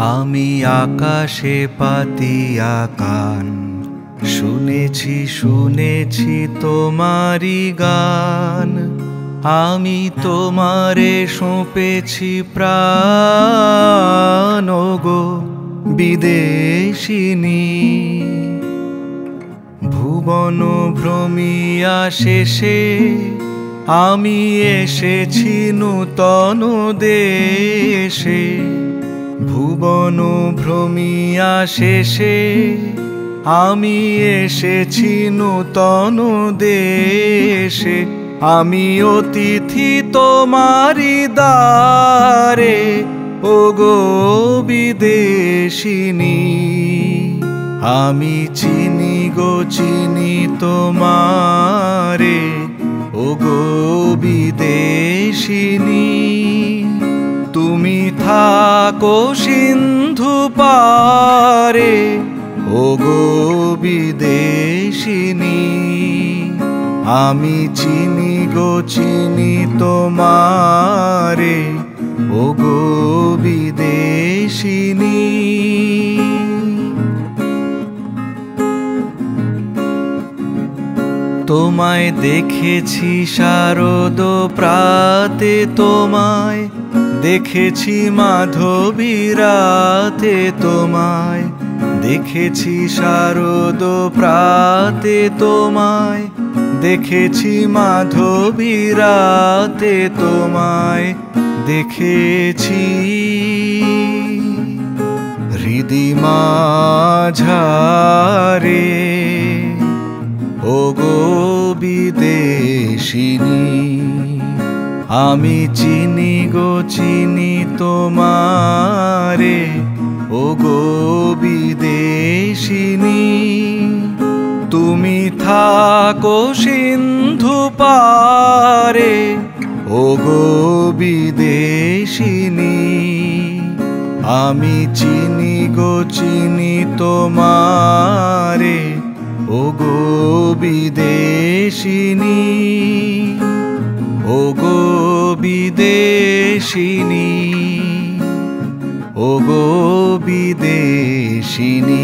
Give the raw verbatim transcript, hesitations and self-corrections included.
आमी आकाशे पातिया कान शुनेछि शुनेछि तोमारी गान। आमी तोमारे सौंपेछि प्राण ओगो बिदेशिनी। भुवन भ्रमिया शेषे आमी एसेछि नूतन देशे। भुवन भ्रमिया शेषे आमी एसेछि नूतन देशे। आमी अतिथि तोमारी द्वारे ओगो बिदेशिनी। आमी चिनी गो चिनी तोमारे ओगो बिदेशिनी। तुमी थाको सिंधु पारे ओगो बिदेशिनी। आमी चिनी गो चिनी तोमारे ओगो बिदेशिनी। तोमाय देखेछि शारद प्राते, तोमाय देखेछि माधवी राते। तोमाय देखेछि शारद प्राते, तोमाय देखेछि माधवी राते। तोमाय देखेछि हृदिमा झारे ओगो बिदेशिनी। आमी चिनी गो चिनी तोमारे ओगो बिदेशिनी। तुमी थाको सिंधु पारे ओगो बिदेशिनी। आमी चिनी गो चिनी तोमारे ओगो बिदेशिनी। ओगो बिदेशिनी, ओगो बिदेशिनी।